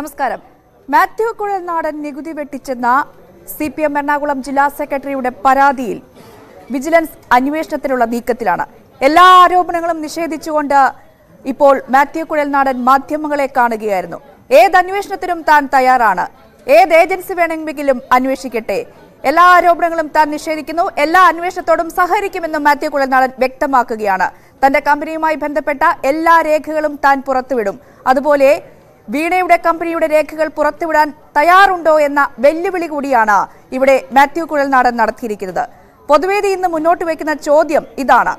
നമസ്കാരം. മാത്യു കുഴൽനാടൻ നികുതി വെട്ടിച്ചെന്ന CPM എറണാകുളം ജില്ലാ സെക്രട്ടറിയുടെ പരാതിയിൽ വിജിലൻസ് അന്വേഷണത്തിനുള്ള നീക്കത്തിലാണ്. എല്ലാ ആരോപണങ്ങളും നിഷേധിച്ചുകൊണ്ട് ഇപ്പോൾ മാത്യു കുഴൽനാടൻ മാധ്യമങ്ങളെ കാണുകയായിരുന്നു. ഏത് അന്വേഷണത്തിനും താൻ തയ്യാറാണ്, ഏത് ഏജൻസി വേണമെങ്കിലും അന്വേഷിക്കട്ടെ, എല്ലാ ആരോപണങ്ങളും താൻ നിഷേധിക്കുന്നു, എല്ലാ അന്വേഷണത്തോടും സഹകരിക്കുമെന്നും മാത്യു കുഴൽനാടൻ വ്യക്തമാക്കുകയാണ്. തന്റെ കമ്പനിയുമായി ബന്ധപ്പെട്ട എല്ലാ രേഖകളും താൻ പുറത്തുവിടും. അതുപോലെ വീണയുടെ കമ്പനിയുടെ രേഖകൾ പുറത്തുവിടാൻ തയ്യാറുണ്ടോ എന്ന വെല്ലുവിളി കൂടിയാണ് ഇവിടെ മാത്യു കുഴൽനാടൻ നടത്തിയിരിക്കുന്നത്. പൊതുവേദി ഇന്ന് മുന്നോട്ട് വയ്ക്കുന്ന ചോദ്യം ഇതാണ്: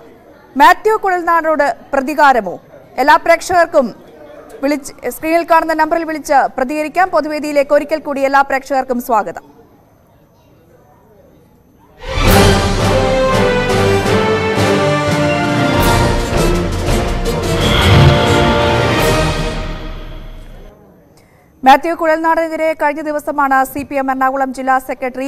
മാത്യു കുഴൽനാടനോട് പ്രതികാരമോ? എല്ലാ പ്രേക്ഷകർക്കും വിളിച്ച് സ്ക്രീനിൽ കാണുന്ന നമ്പറിൽ വിളിച്ച് പ്രതികരിക്കാം. പൊതുവേദിയിലേക്ക് ഒരിക്കൽ കൂടി എല്ലാ പ്രേക്ഷകർക്കും സ്വാഗതം. മാത്യു കുഴൽനാടനെതിരെ കഴിഞ്ഞ ദിവസമാണ് CPM എറണാകുളം ജില്ലാ സെക്രട്ടറി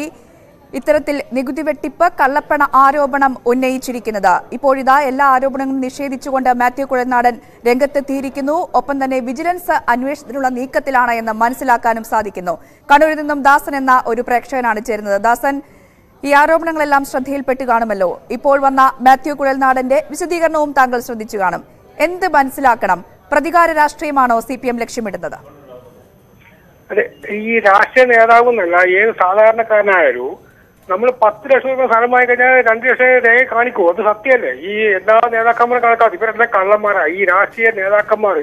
ഇത്തരത്തിൽ നികുതി വെട്ടിപ്പ്, കള്ളപ്പണ ആരോപണം ഉന്നയിച്ചിരിക്കുന്നത്. ഇപ്പോഴിതാ എല്ലാ ആരോപണങ്ങളും നിഷേധിച്ചുകൊണ്ട് മാത്യു കുഴൽനാടൻ രംഗത്തെത്തിയിരിക്കുന്നു. ഒപ്പം തന്നെ വിജിലൻസ് അന്വേഷണത്തിനുള്ള നീക്കത്തിലാണ് എന്ന് മനസ്സിലാക്കാനും സാധിക്കുന്നു. കണ്ണൂരിൽ നിന്നും ദാസൻ എന്ന ഒരു പ്രേക്ഷകനാണ് ചേരുന്നത്. ദാസൻ, ഈ ആരോപണങ്ങളെല്ലാം ശ്രദ്ധയിൽപ്പെട്ട് കാണുമല്ലോ. ഇപ്പോൾ വന്ന മാത്യു കുഴൽനാടന്റെ വിശദീകരണവും താങ്കൾ ശ്രദ്ധിച്ചു കാണും. എന്ത് മനസ്സിലാക്കണം? പ്രതികാര രാഷ്ട്രീയമാണോ CPM ലക്ഷ്യമിടുന്നത്? അതെ, ഈ രാഷ്ട്രീയ നേതാവ് എന്നല്ല, ഏത് സാധാരണക്കാരനായാലും നമ്മൾ 10 ലക്ഷം രൂപ സ്ഥലം വാങ്ങി കഴിഞ്ഞാൽ 2 ലക്ഷം രേഖ കാണിക്കൂ. അത് സത്യമല്ലേ? ഈ എല്ലാ നേതാക്കന്മാരെ കണക്കാക്കും. ഇവരെല്ലാം കള്ളന്മാരാണ്. ഈ രാഷ്ട്രീയ നേതാക്കന്മാർ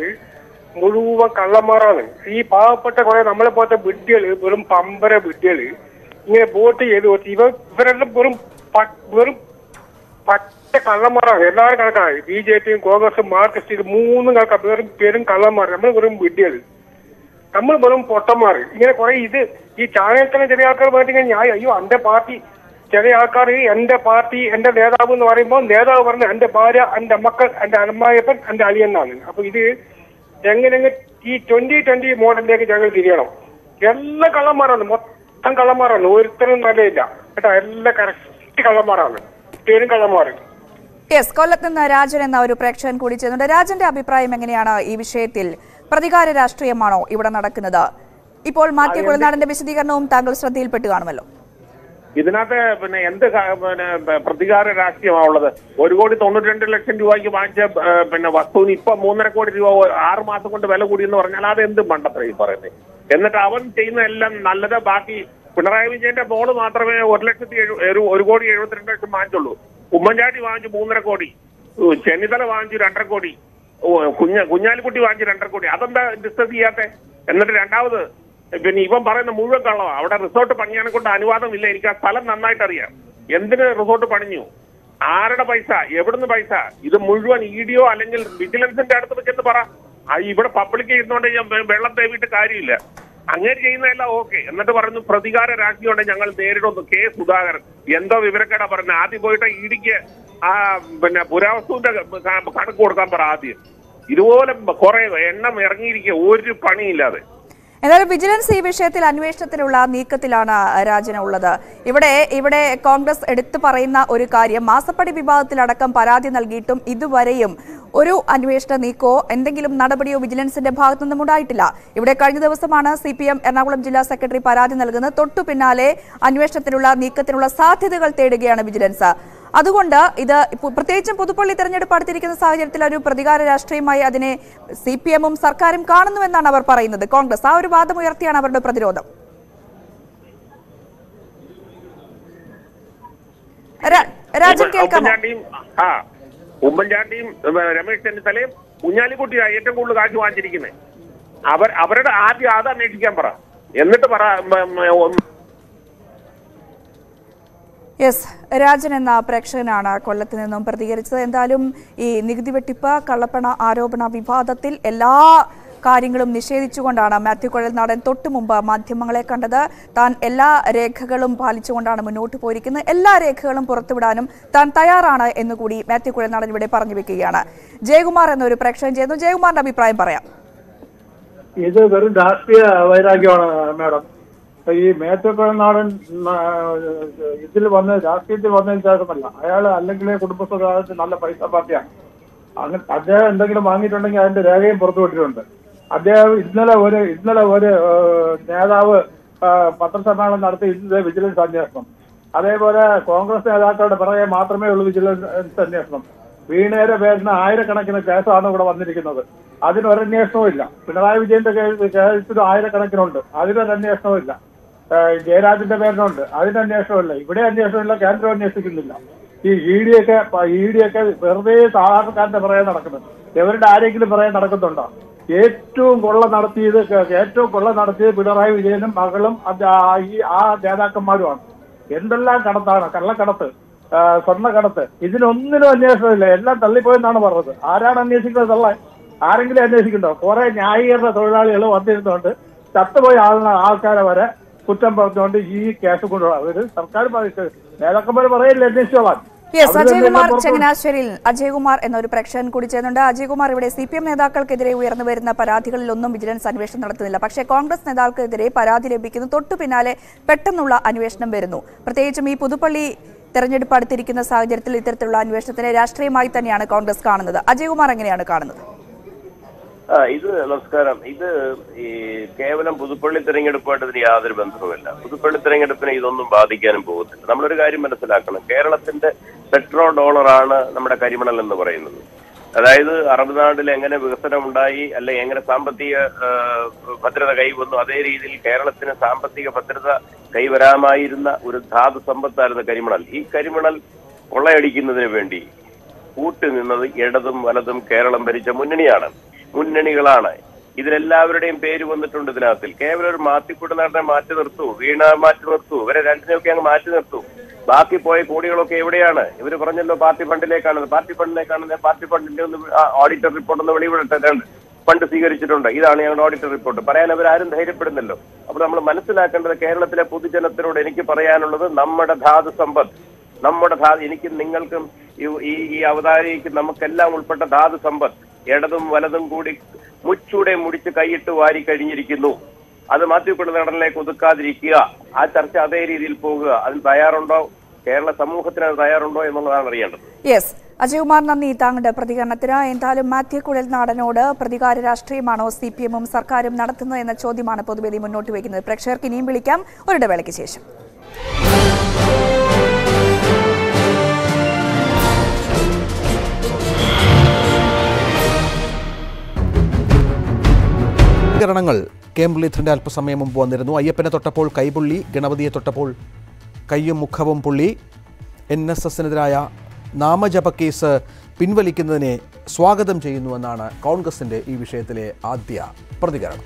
മുഴുവൻ കള്ളന്മാരാണ്. ഈ പാവപ്പെട്ട കുറെ നമ്മളെ പോലത്തെ വിഡ്ഢികള്, വെറും പമ്പര വിഡ്ഢികള് ഇങ്ങനെ വോട്ട് ചെയ്ത് കൊടുത്ത് ഇവരെല്ലാം വെറും പറ്റ കള്ളന്മാരാണ്. എല്ലാവരും കണക്കാണ്. BJPയും കോൺഗ്രസും മാർക്സിസ്റ്റ് ഇത് മൂന്നും കണക്കാണ്. വെറും പേരും കള്ളന്മാരാണ്. നമ്മൾ വെറും വിഡ്ഢികള്, നമ്മൾ വെറും പൊട്ടന്മാര്. ഇങ്ങനെ കുറെ ഈ ചാനലിൽ തന്നെ ചില ആൾക്കാർ പറഞ്ഞാൽ ഞാൻ അയ്യോ എന്റെ പാർട്ടി, ചില ആൾക്കാർ എന്റെ പാർട്ടി എന്റെ നേതാവ് എന്ന് പറയുമ്പോൾ നേതാവ് പറഞ്ഞ എന്റെ ഭാര്യ, എന്റെ മക്കൾ, എന്റെ അമ്മായിയപ്പൻ, എന്റെ അളിയെന്നാണ്. അപ്പൊ ഇത് എങ്ങനെ ഈ 2020 മോഡലിലേക്ക് ഞങ്ങൾ തിരിയണം. എല്ലാം കള്ളന്മാരാണ്, മൊത്തം കള്ളന്മാരാണ്. ഒരുത്തരും നല്ലയില്ല കേട്ടോ, എല്ലാം കറക്റ്റ് കള്ളന്മാരാണ്, പേരും കള്ളന്മാര്. യെസ്, കൊല്ലത്ത് നിന്ന് രാജൻ എന്ന ഒരു പ്രേക്ഷകൻ കൂടി ചേരുന്നുണ്ട്. രാജന്റെ അഭിപ്രായം എങ്ങനെയാണ് ഈ വിഷയത്തിൽ? പ്രതികാര രാഷ്ട്രീയമാണോ ഇവിടെ നടക്കുന്നത്? ഇപ്പോൾ മാത്യു കുഴൽനാടന്റെ വിശദീകരണവും താങ്കൾ ശ്രദ്ധയിൽപ്പെട്ട് കാണുമല്ലോ. ഇതിനകത്ത് എന്ത് പ്രതികാര രാഷ്ട്രീയമാണ് ഉള്ളത്? 1,92,00,000 രൂപയ്ക്ക് വാങ്ങിച്ച വസ്തുവിന് ഇപ്പൊ 3.5 കോടി രൂപ 6 മാസം കൊണ്ട് വില കൂടിയെന്ന് പറഞ്ഞാൽ അത് എന്ത് മണ്ടത്ര ഈ പറയുന്നത്? എന്നിട്ട് അവൻ ചെയ്യുന്നതെല്ലാം നല്ലത്. ബാക്കി പിണറായി വിജയന്റെ ബോർഡ് മാത്രമേ 1,72,00,000 വാങ്ങിച്ചുള്ളൂ. ഉമ്മൻചാണ്ടി വാങ്ങിച്ചു 3.5 കോടി, ചെന്നിത്തല വാങ്ങിച്ചു 2.5 കോടി, കുഞ്ഞാലിക്കുട്ടി വാങ്ങിച്ചു 2.5 കോടി. അതെന്താ ഡിസ്കസ് ചെയ്യാത്തെ? എന്നിട്ട് രണ്ടാമത് ഇവൻ പറയുന്ന മുഴുവൻ കള്ളമാണ്. അവിടെ റിസോർട്ട് പണിയാനെ കൊണ്ട് അനുവാദം ഇല്ല. എനിക്ക് ആ സ്ഥലം നന്നായിട്ട് അറിയാം. എന്തിന് റിസോർട്ട് പണിഞ്ഞു? ആരുടെ പൈസ? എവിടുന്ന് പൈസ? ഇത് മുഴുവൻ EDO അല്ലെങ്കിൽ വിജിലൻസിന്റെ അടുത്ത് വെച്ചെന്ന് പറ. ഇവിടെ പബ്ലിക് ഇരുന്നുകൊണ്ട് ഞാൻ വെള്ളം തേവിയിട്ട് കാര്യമില്ല. അങ്ങനെ ചെയ്യുന്നതല്ല ഓക്കെ. എന്നിട്ട് പറയുന്നു പ്രതികാര രാഷ്ട്രീയമുണ്ട്, ഞങ്ങൾ നേരിടുന്നു. K. സുധാകരൻ എന്തോ വിവരക്കേടാ പറയുന്നത്. ആദ്യം പോയിട്ട് EDക്ക് പുരാവസ്തുവിന്റെ കണക്ക് കൊടുക്കാൻ പറ ആദ്യം. ഇതുപോലെ കുറെ എണ്ണം ഇറങ്ങിയിരിക്കുക ഒരു പണിയില്ലാതെ. എന്നാലും വിജിലൻസ് ഈ വിഷയത്തിൽ അന്വേഷണത്തിലുള്ള നീക്കത്തിലാണ് രാജന ഉള്ളത്. ഇവിടെ കോൺഗ്രസ് എടുത്തു പറയുന്ന ഒരു കാര്യം, മാസപ്പടി വിഭാഗത്തിലടക്കം പരാതി നൽകിയിട്ടും ഇതുവരെയും ഒരു അന്വേഷണ നീക്കമോ എന്തെങ്കിലും നടപടിയോ വിജിലൻസിന്റെ ഭാഗത്തു നിന്നും ഉണ്ടായിട്ടില്ല. ഇവിടെ കഴിഞ്ഞ ദിവസമാണ് CPM എറണാകുളം ജില്ലാ സെക്രട്ടറി പരാതി നൽകുന്നത്. തൊട്ടു പിന്നാലെ അന്വേഷണത്തിനുള്ള നീക്കത്തിനുള്ള സാധ്യതകൾ തേടുകയാണ് വിജിലൻസ്. അതുകൊണ്ട് ഇത് പ്രത്യേകിച്ചും പുതുപ്പള്ളി തെരഞ്ഞെടുപ്പ് അടുത്തിരിക്കുന്ന സാഹചര്യത്തിൽ ഒരു പ്രതികാര രാഷ്ട്രീയമായി അതിനെ CPM-ഉം സർക്കാരും കാണുന്നുവെന്നാണ് അവർ പറയുന്നത്. കോൺഗ്രസ് ആ ഒരു വാദം ഉയർത്തിയാണ് അവരുടെ പ്രതിരോധം. രാജൻ കേൾക്കാം. ഉമ്മൻചാണ്ടിയും രമേശ് ചെന്നിത്തലയും കുഞ്ഞാലിക്കുട്ടിയാണ് ഏറ്റവും കൂടുതൽ കാശ് വാങ്ങിച്ചിരിക്കുന്നത്. അവരുടെ ആദ്യം ആധാർ അന്വേഷിക്കാൻ പറ. എന്നിട്ട് പറ. യെസ്, രാജൻ എന്ന പ്രേക്ഷകനാണ് കൊല്ലത്ത് നിന്നും പ്രതികരിച്ചത്. എന്തായാലും ഈ നികുതി വെട്ടിപ്പ്, കള്ളപ്പണ ആരോപണ വിവാദത്തിൽ എല്ലാ കാര്യങ്ങളും നിഷേധിച്ചുകൊണ്ടാണ് മാത്യു കുഴൽനാടൻ തൊട്ടു മുമ്പ് മാധ്യമങ്ങളെ കണ്ടത്. താൻ എല്ലാ രേഖകളും പാലിച്ചുകൊണ്ടാണ് മുന്നോട്ട് പോയിരിക്കുന്നത്, എല്ലാ രേഖകളും പുറത്തുവിടാനും താൻ തയ്യാറാണ് എന്നുകൂടി മാത്യു കുഴൽനാടൻ ഇവിടെ പറഞ്ഞു വെക്കുകയാണ്. ജയകുമാർ എന്നൊരു പ്രേക്ഷകൻ ചെയ്യുന്നു. ജയകുമാറിന്റെ അഭിപ്രായം പറയാം. ഇത് വെറും രാഷ്ട്രീയ വൈരാഗ്യമാണ് മാഡം. ഈ മാത്യു കുഴൽനാടൻ ഇതിൽ വന്ന് രാഷ്ട്രീയത്തിൽ വന്നതിന് ശേഷമല്ല. അയാൾ അല്ലെങ്കിൽ കുടുംബസ്വഭാവത്തിൽ നല്ല പൈസ പാർട്ടിയാണ്. അങ്ങനെ അദ്ദേഹം എന്തെങ്കിലും വാങ്ങിയിട്ടുണ്ടെങ്കിൽ അതിന്റെ രേഖയും പുറത്തുവിട്ടിട്ടുണ്ട്. Adele is not a Nada Patrasana and the vigilance on Yasum. Adeva Congress Matrame vigilance and Yasum. We never wear a higher connection of gas on over one another. I didn't run near Snowilla. When I began to the higher connection, I didn't run near Snowilla. Gerard in the Vernon, I didn't near Snowilla. We didn't near Snowilla, Andrew near Sikilla. The idiot by idiot, Verdes are at the Brian. They were directly Brian Aracadonda. Yet to Golanarthi, yet to Golanarthi, Budarai Vijayan, Magalam, Dada Kamaduan. Yendala Katana, Kala Katata, Sarna Katata. Is it only a national? Not the Lipo none of us. Arana Music was alive. Aren't they a musical? For an eye of the Thola yellow on this daughter, Tataboy Alcaravara, Putampa, Casukura, Sarkar, Nakabar, let me show up. Yes, Ajay Kumar Changanasheril, Ajay Kumar and the Praction Kudichanda, Ajay Kumar with a CPM Nadakal Kedre, we are in the Paratical Lundum Vigilance Annuation of the Lapaksha Congress Nadal Kedre, Parati became Totu Pinale, Petanula Annuation Berno. Patechami Pudupali, Terranid Party in the Sajar Literatura Annuation, Rashri Maitaniana Congress Kanada, Ajay Kumar Angana Kanada. This is Laskaram. This is Kevin Puzupoli throwing at a part of the other Bansovella. Puzupoli throwing at a penny on the Badigan and both. Number of Gariman Salakan, Kerala Center, Petro, Dollarana, number of Gariman and the Varano. Either Arabana, Langan, Vusaram Dai, Langan Sampati, Patra Gaivun, other easily Kerala Center, Sampati, Patra, Kaivarama, Irna, Urthab, Sampatar, the Garimanal. He Garimanal, Poladikin in the Revendi. Putin, another Yedam, one of them, Kerala, Berichamuniana. Munanigalana. Either elaborate and paid on the Tundasil. Cameron, Marty put another matches or two. Vina matches or two. Whereas Antonio can matches or two. Baki Poi, Podio, Cavadiana. Every Panel party Pandelekan, the party Pandelekan, and the party Pandel auditor report on the river attendant. Fantasy Richardunda, either an auditor report. Parana, where I didn't hate it, but the love. Upon Manasilak under the Kerala Teleputan of the road, any Parayan, numbered at half the Sambut. Numbered at half any Ningalcum, E. Avari, Namakella will put at half the Sambut. Yadam, one of them good, Muchude Mudikai to Vari Kadinirikino. Other Matthew put another like Uduka, Rikia, Atarcha, Ril Poga, and Bayarondo, Kerala, Samukatra, Bayarondo, and Marian. Yes, Ajumana Nitang, the Pradiganatra, and Talim Matthew could not an order, Pradigari Rastri, Mano, CPM, Sarkarim, Naratana, and the Chodi Manapodu, not to wake in the pressure, Kinim Bilicam, or a delegation. Cambly Trindalpasamam Bonderno, Ayapena Totapol, Kaibuli, Ganavadi Totapol, Kayum Mukhavam Puli, Ennasasendraya, Nama Japakesa, Pinvalikindane, Swagadam Jainuanana, Congress in the Ivishetele, Adia, Perdigara.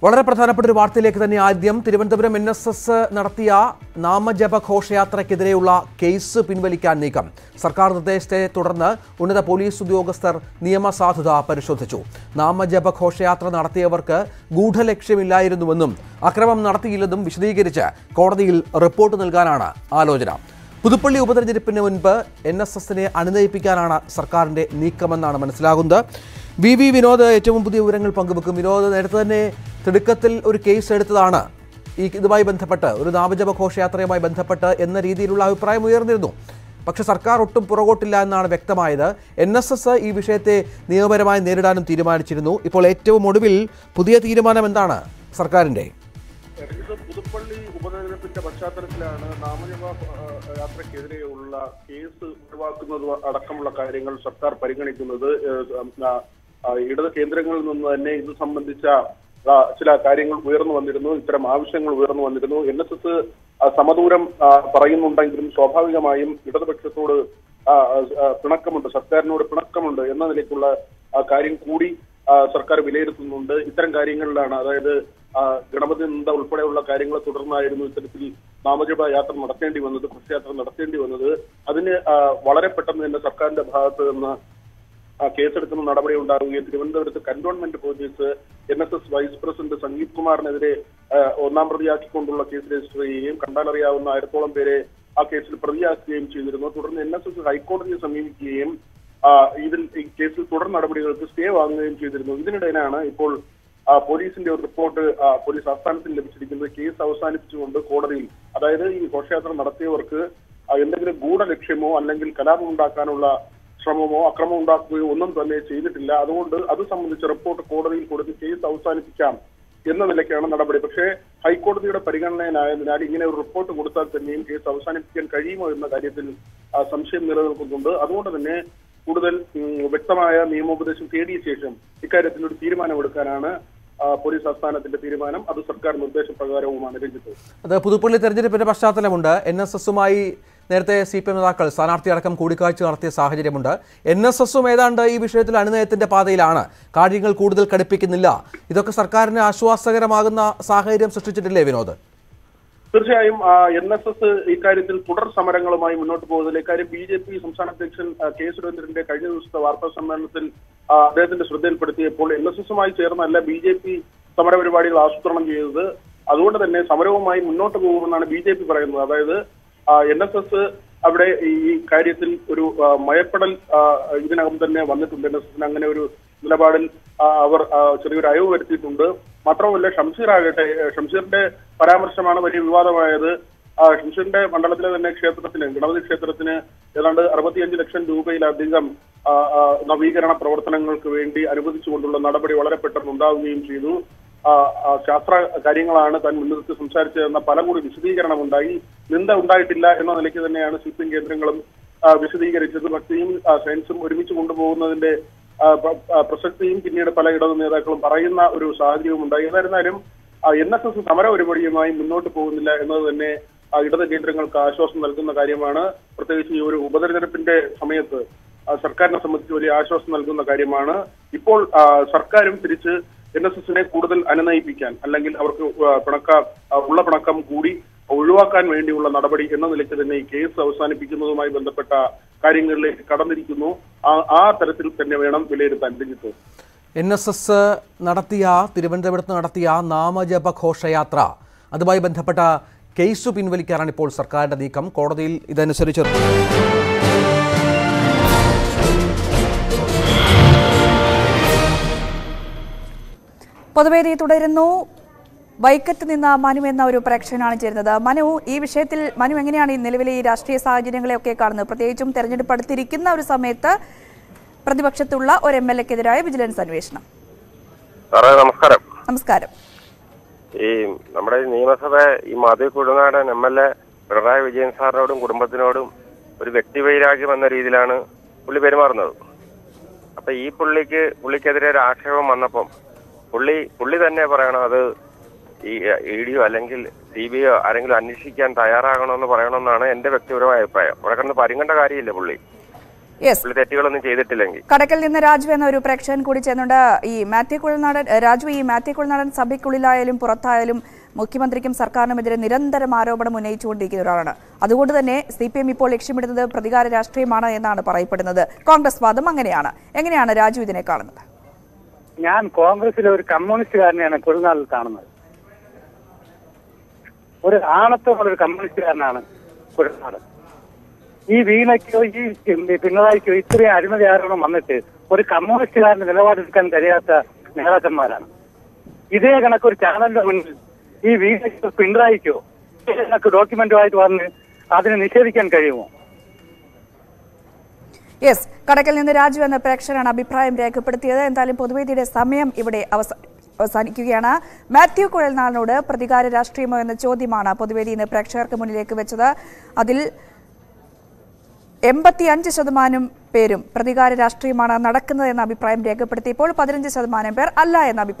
What a Pratapur Vartilek than the Adium, Triventabram Ennas Nartia, Nama Japakoshatra Kedreula, Case Pinvalika Nikam, Sarkar Deste Turana, Una the Police to the Augusta, Niama Satada Perishotachu, Nama Japakoshatra Nartia worker, Good Heleximila in the Vunum, Akram Narti Iladum Vishigiricha, Cordil, Report on the Ganana, Alojana. Pudupalli Upadipinimba, Ennas Ananda Picanana, Sarkarne, Nikamanana Manslagunda, Vivi Vino the Echamundi Urangal Pangabukumino, the Netherlands. Tricatil or case at the Anna. By Benthapata, Runabajaba Koshatra by Benthapata, and the Ridi Rula Prime Yerno. Paksarkar Utum Porotilana Vecta Maida, Enassa Ibishete, Neomerama, Neridan and Tiraman Chirino, Ipoleto Modivil, Pudia Tirimana Mandana, Sarkarinde. Chilla carrying on the Renu, Tramavishing on the Renu, Innocent Samaduram, Parayun Tangrim, Sophaviamayim, little picture to Punakam, Sakar, no Punakam, another Nicula, carrying Kudi, Sarkar related to Munda, Itran carrying and another Ganabadin, the Ulpala carrying a Sutrama, Namajaba Yatam, Nathandi, one of the Kushata, Nathandi, another, Adin, Valarepatam in the Sakanda Bath. Case at the Nadabari and Darwin, even though the cantonment for this NSS Vice President Sangeet Kumar Nade, Onamriaki Kondula case registry, Kandanaria, Naircolam Pere, a case to Pravia's game, children, NSS High Court is a mini game, even in cases for Nadabari to stay on the children. Even in Diana, police in their report, police assistance in the case outside the quarterly. Either in Koshatra Narate worker, I ended a good election, and then Kalamundakanula. ശ്രമമോ അക്രമം ഉണ്ടാക്കുകയോ ഒന്നും തന്നെ ചെയ്തിട്ടില്ല. അതുകൊണ്ട് അത് സംബന്ധിച്ച് report കോടതിയിൽ കൊടുത്ത് case അവസാനിപ്പിക്കാം എന്ന നിലയ്ക്കാണ് നടപടി. പക്ഷേ ഹൈക്കോടതിയുടെ പരിഗണനയിലായതിനാൽ ഇങ്ങനെ ഒരു റിപ്പോർട്ട് കൊടുത്താൽ തന്നെയും കേസ് അവസാനിപ്പിക്കാൻ കഴിയുമോ എന്ന കാര്യത്തിൽ സംശയം നിലനിൽക്കുന്നുണ്ട്. അതുകൊണ്ട് തന്നെ കൂടുതൽ വ്യക്തമായ നിയമോപദേശം തേടിയ ശേഷം ഇക്കാര്യത്തിൽ ഒരു തീരുമാനമെടുക്കാനാണ് പോലീസ് ആസ്ഥാനത്തിന്റെ തീരുമാനം. അത് സർക്കാർ നിർദ്ദേശപ്രകാരവുമാണ് രഞ്ജിത്ത്. അത് പുതുപ്പള്ളി തെരഞ്ഞെടുപ്പിന്റെ പശ്ചാത്തലമുണ്ട്. NSSമായി നേരത്തെ CPM നേതാക്കൾ സ്ഥാനാർത്ഥി അടക്കം കൂടിക്കാഴ്ച നടത്തിയ സാഹചര്യമുണ്ട്. NSSഉം ഏതാണ്ട് ഈ വിഷയത്തിൽ അനുനയത്തിന്റെ പാതയിലാണ്, കാര്യങ്ങൾ കൂടുതൽ കടുപ്പിക്കുന്നില്ല. ഇതൊക്കെ സർക്കാരിന് ആശ്വാസകരമാകുന്ന സാഹചര്യം സൃഷ്ടിച്ചിട്ടില്ലേ വിനോദ്? തീർച്ചയായും NSS ഇക്കാര്യത്തിൽ തുടർ സമരങ്ങളുമായി മുന്നോട്ട് പോകുന്നതിൽ ഇക്കാര്യം BJP സംസ്ഥാന അധ്യക്ഷൻ കെ സുരേന്ദ്രന്റെ കഴിഞ്ഞ ദിവസത്തെ വാർത്താ സമ്മേളനത്തിൽ അദ്ദേഹത്തിന്റെ ശ്രദ്ധയിൽപ്പെടുത്തിയപ്പോൾ NSSമായി ചേർന്നല്ല BJP സമരപരിപാടികൾ ആസൂത്രണം ചെയ്തത്, അതുകൊണ്ട് തന്നെ സമരവുമായി മുന്നോട്ട് പോകുമെന്നാണ് BJP പറയുന്നത്. അതായത് NSS അവിടെ ഈ കാര്യത്തിൽ ഒരു മയപ്പെടൽ ഇതിനകം തന്നെ വന്നിട്ടുണ്ട്. NSSന് അങ്ങനെ ഒരു നിലപാടിൽ അവർ ചെറിയൊരു അയവ് വരുത്തിയിട്ടുണ്ട്. മാത്രമല്ല ഷംസീറിന്റെ പരാമർശമാണ് വലിയ വിവാദമായത്. ഷംസീറിന്റെ മണ്ഡലത്തിലെ തന്നെ ക്ഷേത്രത്തിന്, ഗണപതി ക്ഷേത്രത്തിന് ഏതാണ്ട് 65 ലക്ഷം രൂപയിലധികം നവീകരണ പ്രവർത്തനങ്ങൾക്ക് വേണ്ടി അനുവദിച്ചുകൊണ്ടുള്ള നടപടി വളരെ പെട്ടെന്ന് ഉണ്ടാവുകയും ചെയ്തു. ശാസ്ത്ര കാര്യങ്ങളാണ് താൻ മുൻനിർത്തി സംസാരിച്ചതെന്ന പല കൂടി വിശദീകരണം ഉണ്ടായി. നിന്ദ ഉണ്ടായിട്ടില്ല എന്ന നിലയ്ക്ക് തന്നെയാണ് CPM കേന്ദ്രങ്ങളും വിശദീകരിച്ചത്. ഭക്തിയും സയൻസും ഒരുമിച്ച് കൊണ്ടുപോകുന്നതിന്റെ പ്രസക്തിയും പിന്നീട് പല ഇടതു നേതാക്കളും പറയുന്ന ഒരു സാഹചര്യവും ഉണ്ടായി. ഏതായിരുന്നാലും NSS സമരപരിപാടിയുമായി മുന്നോട്ട് പോകുന്നില്ല എന്നത് തന്നെ ഇടത് കേന്ദ്രങ്ങൾക്ക് ആശ്വാസം നൽകുന്ന കാര്യമാണ്. പ്രത്യേകിച്ച് ഈ ഒരു ഉപതെരഞ്ഞെടുപ്പിന്റെ സമയത്ത് സർക്കാരിനെ സംബന്ധിച്ച് വലിയ ആശ്വാസം നൽകുന്ന കാര്യമാണ്. ഇപ്പോൾ സർക്കാരും തിരിച്ച് NSSനെ കൂടുതൽ അനുനയിപ്പിക്കാൻ അല്ലെങ്കിൽ അവർക്ക് ഉള്ള പിണക്കം കൂടി ഒഴിവാക്കാൻ വേണ്ടിയുള്ള നടപടി എന്ന നിലയ്ക്ക് തന്നെ ഈ കേസ് അവസാനിപ്പിക്കുന്നതുമായി ബന്ധപ്പെട്ട കാര്യങ്ങളിലേക്ക് കടന്നിരിക്കുന്നു. ആ തരത്തിൽ തന്നെ വേണം വിലയിരുത്താൻ. NSS നടത്തിയ തിരുവനന്തപുരത്ത് നടത്തിയ നാമജപ ഘോഷയാത്ര, അതുമായി ബന്ധപ്പെട്ട കേസ് പിൻവലിക്കാനാണ് ഇപ്പോൾ സർക്കാരിന്റെ നീക്കം. കോടതിയിൽ ഇതനുസരിച്ച് പൊതുവേദി തുടരുന്നു. വൈക്കത്ത് നിന്ന് മനു എന്ന ഒരു പ്രേക്ഷകനാണ് ചേരുന്നത്. മനു, ഈ വിഷയത്തിൽ മനു എങ്ങനെയാണ് ഈ നിലവിലെ ഈ രാഷ്ട്രീയ സാഹചര്യങ്ങളെയൊക്കെ കാണുന്നത്? പ്രത്യേകിച്ചും തെരഞ്ഞെടുപ്പ് അടുത്തിരിക്കുന്ന ഒരു സമയത്ത് പ്രതിപക്ഷത്തുള്ള ഒരു MLക്കെതിരായ വിജിലൻസ് അന്വേഷണം. നമസ്കാരം. ഈ നമ്മുടെ നിയമസഭ ഈ മാധവി കുഴനാടൻ ML പിണറായി വിജയൻ സാറിനോടും കുടുംബത്തിനോടും ഒരു വ്യക്തിവൈരാഗ്യം എന്ന രീതിയിലാണ് പുള്ളി പെരുമാറുന്നത്. അപ്പൊ ഈ പുള്ളിക്കെതിരെ ഒരു ആക്ഷേപം വന്നപ്പം പുള്ളി തന്നെ പറയണം, അത് EDയോ അല്ലെങ്കിൽ CBIയോ ആരെങ്കിലും അന്വേഷിക്കാൻ തയ്യാറാകണമെന്ന് പറയണമെന്നാണ് എന്റെ വ്യക്തിപരമായ അഭിപ്രായം. അവിടെ കണ്ട് പരിങ്ങേണ്ട കാര്യമില്ല. പുള്ളി തെറ്റുകളൊന്നും ചെയ്തിട്ടില്ലെങ്കിൽ. കടക്കൽ നിന്ന് രാജു എന്ന ഒരു പ്രേക്ഷകൻ കൂടി ചേർന്നുണ്ട്. ഈ മാത്യു കുഴൽനാടൻ രാജു, ഈ മാത്യു കുഴൽനാടൻ സഭയ്ക്കുള്ളിലായാലും പുറത്തായാലും മുഖ്യമന്ത്രിക്കും സർക്കാരിനുമെതിരെ നിരന്തരം ആരോപണം ഉന്നയിച്ചുകൊണ്ടിരിക്കുന്ന ഒരാളാണ്. അതുകൊണ്ട് തന്നെ CPM ഇപ്പോൾ ലക്ഷ്യമിടുന്നത് പ്രതികാര രാഷ്ട്രീയമാണ് എന്നാണ് പറയപ്പെടുന്നത്. കോൺഗ്രസ് വാദം അങ്ങനെയാണ്. എങ്ങനെയാണ് രാജു ഇതിനെ കാണുന്നത്? ഞാൻ കോൺഗ്രസിലെ ഒരു കമ്മ്യൂണിസ്റ്റുകാരനെയാണ് കുഴൽനാടൻ കാണുന്നത്. ഒരു ആണത്തോടുള്ളൊരു കമ്മ്യൂണിസ്റ്റുകാരനാണ് കുഴൽനാടൻ. ഈ വീണയ്ക്കോ ഈ പിണറായിക്കോ ഇത്രയും അഴിമതി ആരോപണം വന്നിട്ട് ഒരു കമ്മ്യൂണിസ്റ്റുകാരന് നിലപാടെടുക്കാൻ കഴിയാത്ത നേതാക്കന്മാരാണ്. ഇതേ കണക്കൊരു ചാനലിന്റെ മുന്നിൽ ഈ വീണയ്ക്കോ പിണറായിക്കോ കണക്ക് ഡോക്യുമെന്റുമായിട്ട് വന്ന് അതിനെ നിഷേധിക്കാൻ കഴിയുമോ? യെസ്, കടക്കൽ നിന്ന് രാജു എന്ന പ്രേക്ഷകനാണ് അഭിപ്രായം രേഖപ്പെടുത്തിയത്. എന്തായാലും പൊതുവേദിയുടെ സമയം ഇവിടെ അവസാനിക്കുകയാണ്. മാത്യു കുഴൽനാടനോട് പ്രതികാര രാഷ്ട്രീയമോ എന്ന ചോദ്യമാണ് പൊതുവേദി ഇന്ന് പ്രേക്ഷകർക്ക് മുന്നിലേക്ക് വെച്ചത്. അതിൽ 85% പേരും പ്രതികാര രാഷ്ട്രീയമാണ് നടക്കുന്നത് എന്ന അഭിപ്രായം രേഖപ്പെടുത്തിയപ്പോൾ 15% പേർ അല്ല എന്ന അഭിപ്രായം